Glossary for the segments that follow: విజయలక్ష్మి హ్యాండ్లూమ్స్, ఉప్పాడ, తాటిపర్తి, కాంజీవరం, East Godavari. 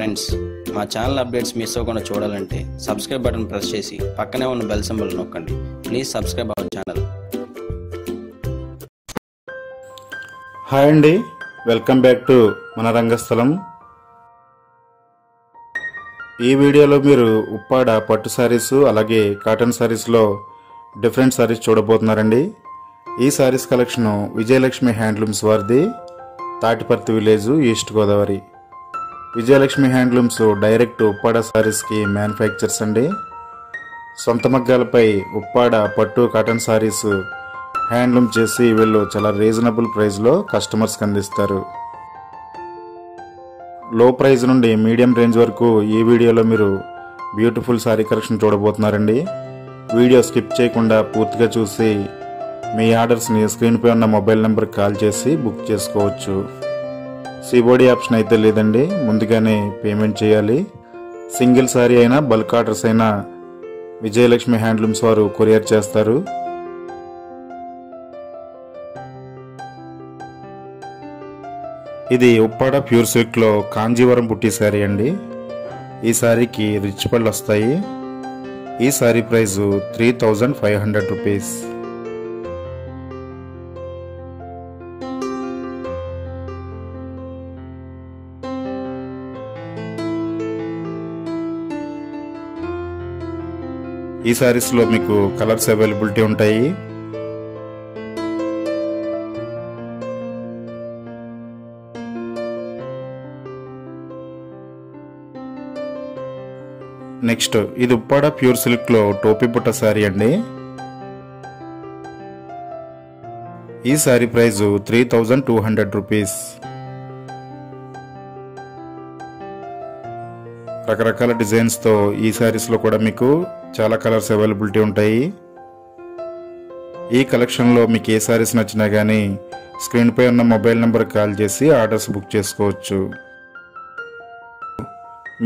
Friends మా channel updates miss అవ్వకుండా చూడాలంటే సబ్స్క్రైబ్ బటన్ ప్రెస్ చేసి పక్కనే ఉన్న బెల్ సింబల్ నొక్కండి please subscribe our channel hi అండి వెల్కమ్ బ్యాక్ టు మన రంగస్థలం ఈ వీడియోలో మీరు ఉప్పాడ పట్టు సారీస్ అలాగే కాటన్ సారీస్ లో డిఫరెంట్ సారీస్ చూడబోతున్నారండి ఈ సారీస్ కలెక్షన్ విజయలక్ష్మి హ్యాండ్లూమ్స్ వారిది తాటిపర్తి village East Godavari విజయలక్ష్మి హ్యాండ్లూమ్స్ direct ఉప్పాడ సారీస్కి మ్యానుఫ్యాక్చర్స్ అండి సొంత మగ్గాలపై ఉప్పాడ పట్టు కాటన్ సారీస్ హ్యాండ్లూమ్ చేసి వీళ్ళు చాలా రీజనబుల్ ప్రైస్లో కస్టమర్స్కి అందిస్తారు లో ప్రైస్ నుండి మీడియం రేంజ్ వరకు ఈ వీడియోలో మీరు బ్యూటిఫుల్ సారీ కలెక్షన్ చూడబోతున్నారండి వీడియో స్కిప్ చేయకుండా పూర్తిగా చూసి మీ ఆర్డర్స్ని స్క్రీన్పై ఉన్న మొబైల్ నెంబర్కి కాల్ చేసి బుక్ చేసుకోవచ్చు సిబోడి ఆప్షన్ అయితే లేదండి ముందుగానే పేమెంట్ చేయాలి సింగిల్ సారీ అయినా బల్క్ ఆర్డర్స్ అయినా విజయలక్ష్మి హ్యాండ్లూమ్స్ వారు కొరియర్ చేస్తారు ఇది ఉప్పాడ ప్యూర్ సిల్క్లో కాంజీవరం బుట్టి శారీ అండి ఈ శారీకి రిచ్ పళ్ళు వస్తాయి ఈ శారీ ప్రైజు 3500 రూపీస్ ఈ సారీస్లో మీకు కలర్స్ అవైలబిలిటీ ఉంటాయి నెక్స్ట్ ఇది ఉప్పాడ ప్యూర్ సిల్క్లో టోపీ బుట్ట సారీ అండి ఈ సారీ ప్రైజు 3200 రూపీస్ రకరకాల డిజైన్స్తో ఈ శారీస్లో కూడా మీకు చాలా కలర్స్ అవైలబిలిటీ ఉంటాయి ఈ కలెక్షన్లో మీకు ఏ శారీస్ నచ్చినా కానీ స్క్రీన్పై ఉన్న మొబైల్ నెంబర్కి కాల్ చేసి ఆర్డర్స్ బుక్ చేసుకోవచ్చు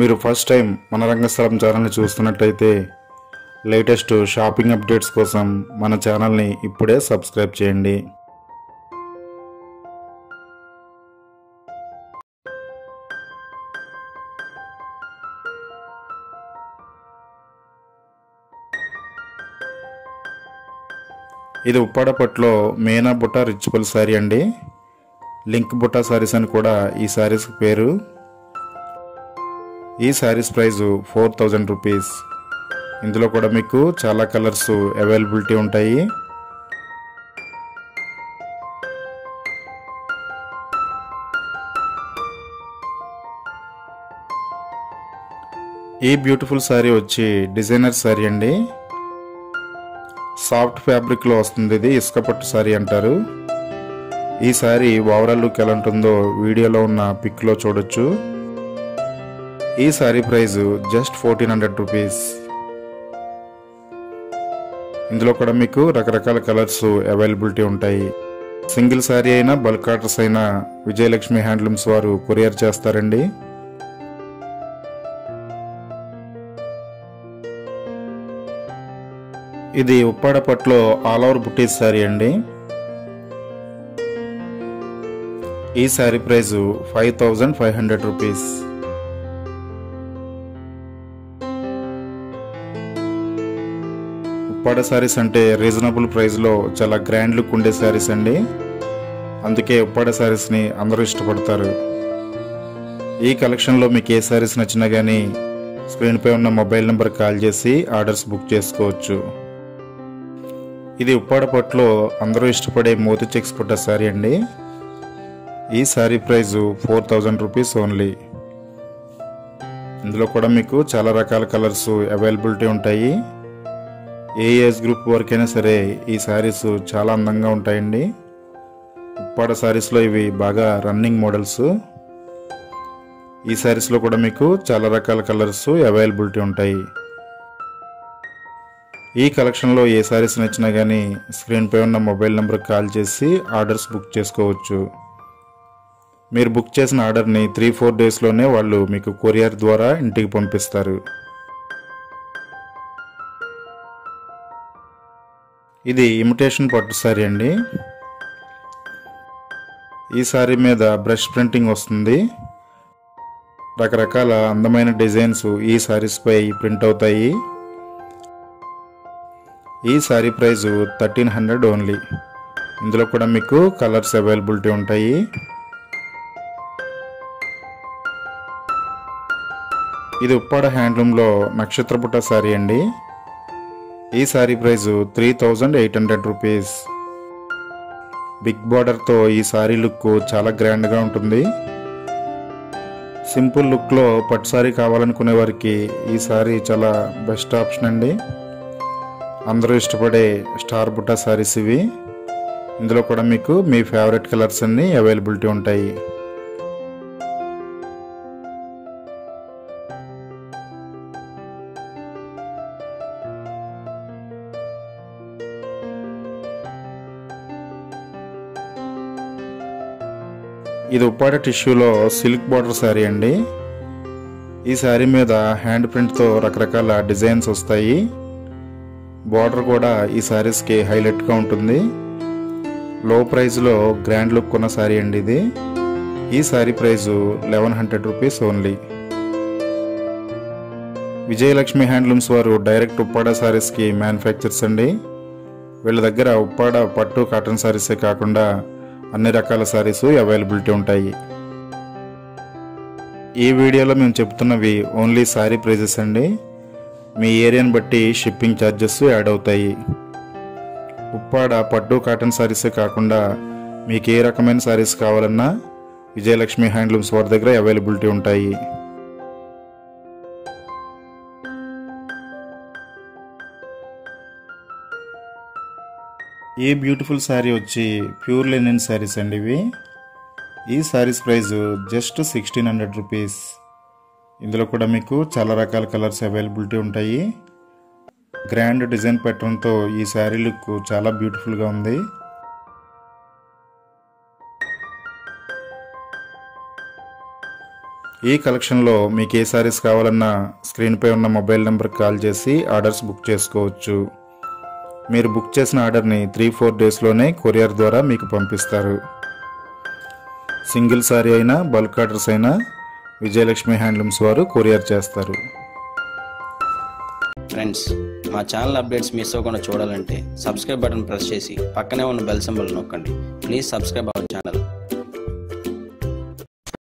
మీరు ఫస్ట్ టైం మన రంగస్థలం ఛానల్ని చూస్తున్నట్లయితే లేటెస్ట్ షాపింగ్ అప్డేట్స్ కోసం మన ఛానల్ని ఇప్పుడే సబ్స్క్రైబ్ చేయండి ఇది ఉప్పాడ పట్టులో మేనా బుట్ట రిచువల్ శారీ అండి లింక్ బుట్ట శారీస్ అని కూడా ఈ శారీస్ పేరు ఈ శారీస్ ప్రైజు 4000 రూపీస్ ఇందులో కూడా మీకు చాలా కలర్స్ అవైలబిలిటీ ఉంటాయి ఈ బ్యూటిఫుల్ శారీ వచ్చి డిజైనర్ శారీ అండి సాఫ్ట్ ఫ్యాబ్రిక్లో వస్తుంది ఇది ఇసుక పట్టు సారీ అంటారు ఈ సారీ ఓవరాల్ లుక్ ఎలా ఉంటుందో వీడియోలో ఉన్న పిక్లో చూడొచ్చు ఈ సారీ ప్రైజు జస్ట్ 1400 రూపీస్ ఇందులో కూడా మీకు రకరకాల కలర్స్ అవైలబిలిటీ ఉంటాయి సింగిల్ సారీ అయినా బల్క్ ఆర్డర్స్ అయినా విజయలక్ష్మి హ్యాండ్లూమ్స్ వారు కొరియర్ చేస్తారండి ఇది ఉప్పాడ పట్టులో ఆల్ ఓవర్ బుట్టీ శారీ అండి ఈ శారీ ప్రైజు 5500 రూపీస్ ఉప్పాడ శారీస్ అంటే రీజనబుల్ ప్రైస్లో చాలా గ్రాండ్ లుక్ ఉండే శారీస్ అండి అందుకే ఉప్పాడ శారీస్ని అందరూ ఇష్టపడతారు ఈ కలెక్షన్లో మీకు ఏ శారీస్ నచ్చినా కానీ స్క్రీన్పై ఉన్న మొబైల్ నెంబర్కి కాల్ చేసి ఆర్డర్స్ బుక్ చేసుకోవచ్చు ఇది ఉప్పాడ పట్టులో అందరూ ఇష్టపడే మోతీ చెక్స్ పట్టు శారీ అండి ఈ శారీ ప్రైజు 4000 రూపీస్ ఓన్లీ ఇందులో కూడా మీకు చాలా రకాల కలర్స్ అవైలబిలిటీ ఉంటాయి ఏ ఏజ్ గ్రూప్ వరకైనా సరే ఈ శారీస్ చాలా అందంగా ఉంటాయండి ఉప్పాడ శారీస్లో ఇవి బాగా రన్నింగ్ మోడల్స్ ఈ శారీస్లో కూడా మీకు చాలా రకాల కలర్స్ అవైలబిలిటీ ఉంటాయి ఈ కలెక్షన్లో ఏ శారీస్ నచ్చినా కానీ స్క్రీన్పై ఉన్న మొబైల్ నెంబర్కి కాల్ చేసి ఆర్డర్స్ బుక్ చేసుకోవచ్చు మీరు బుక్ చేసిన ఆర్డర్ని 3-4 డేస్లోనే వాళ్ళు మీకు కొరియర్ ద్వారా ఇంటికి పంపిస్తారు ఇది ఇమిటేషన్ పట్టు శారీ అండి ఈ శారీ మీద బ్రష్ ప్రింటింగ్ వస్తుంది రకరకాల అందమైన డిజైన్స్ ఈ సారీస్ పై ప్రింట్ అవుతాయి। ఈ సారీ ప్రైస్ 1300 ఓన్లీ। ఇందులో కూడా మీకు కలర్స్ అవైలబిలిటీ ఉంటాయి। ఇది ఉప్పాడ హ్యాండ్లూమ్లో నక్షత్రపుట సారీ అండి। ఈ సారీ ప్రైస్ 3800 రూపీస్। బిగ్ బార్డర్తో ఈ సారీ లుక్ చాలా గ్రాండ్గా ఉంటుంది। సింపుల్ లుక్లో పట్టు సారీ కావాలనుకునే వారికి ఈ సారీ చాలా బెస్ట్ ఆప్షన్ అండి। అందరూ ఇష్టపడే స్టార్ బుట్టా సారీస్ ఇవి। ఇందులో కూడా మీకు మీ ఫేవరెట్ కలర్స్ అన్నీ అవైలబిలిటీ ఉంటాయి। ఇది ఉప్పాడ టిష్యూలో సిల్క్ బార్డర్ శారీ అండి। ఈ శారీ మీద హ్యాండ్ ప్రింట్తో రకరకాల డిజైన్స్ వస్తాయి। బార్డర్ కూడా ఈ శారీస్కి హైలైట్గా ఉంటుంది। లో ప్రైజ్లో గ్రాండ్ లుక్ ఉన్న శారీ అండి ఇది। ఈ sari price 1100 rupees only. విజయలక్ష్మి హ్యాండ్లూమ్స్ వారు డైరెక్ట్ ఉప్పాడ శారీస్కి మ్యానుఫ్యాక్చర్స్ అండి। వీళ్ళ దగ్గర ఉప్పాడ పట్టు కాటన్ శారీసే కాకుండా అన్ని రకాల సారీస్ అవైలబిలిటీ ఉంటాయి। ఈ వీడియోలో మేము చెప్తున్నవి ఓన్లీ సారీ ప్రైజెస్ అండి। మీ ఏరియాని బట్టి షిప్పింగ్ ఛార్జెస్ యాడ్ అవుతాయి। ఉప్పాడ పట్టు కాటన్ సారీసే కాకుండా మీకు ఏ రకమైన సారీస్ కావాలన్నా విజయలక్ష్మి హ్యాండ్లూమ్స్ వారి దగ్గర అవైలబిలిటీ ఉంటాయి। ఈ బ్యూటిఫుల్ శారీ వచ్చి ప్యూర్ లెనిన్ శారీస్ అండి ఇవి। ఈ శారీస్ ప్రైస్ జస్ట్ 1600 రూపీస్। ఇందులో కూడా మీకు చాలా రకాల కలర్స్ అవైలబిలిటీ ఉంటాయి। గ్రాండ్ డిజైన్ ప్యాటర్న్తో ఈ శారీ లుక్ చాలా బ్యూటిఫుల్గా ఉంది। ఈ కలెక్షన్లో మీకు ఏ శారీస్ కావాలన్నా స్క్రీన్పై ఉన్న మొబైల్ నెంబర్కి కాల్ చేసి ఆర్డర్స్ బుక్ చేసుకోవచ్చు। మీరు బుక్ చేసిన ఆర్డర్ని 3-4 డేస్లోనే కొరియర్ ద్వారా మీకు పంపిస్తారు। సింగిల్ సారీ అయినా బల్క్ ఆర్డర్స్ అయినా విజయలక్ష్మి హ్యాండ్లూమ్స్ వారు కొరియర్ చేస్తారు। ఫ్రెండ్స్, మా ఛానల్ అప్డేట్స్ మిస్ అవ్వకుండా చూడాలంటే సబ్స్క్రైబ్ బటన్ ప్రెస్ చేసి పక్కనే ఉన్న బెల్ సింబల్ నొక్కండి। Please subscribe our channel.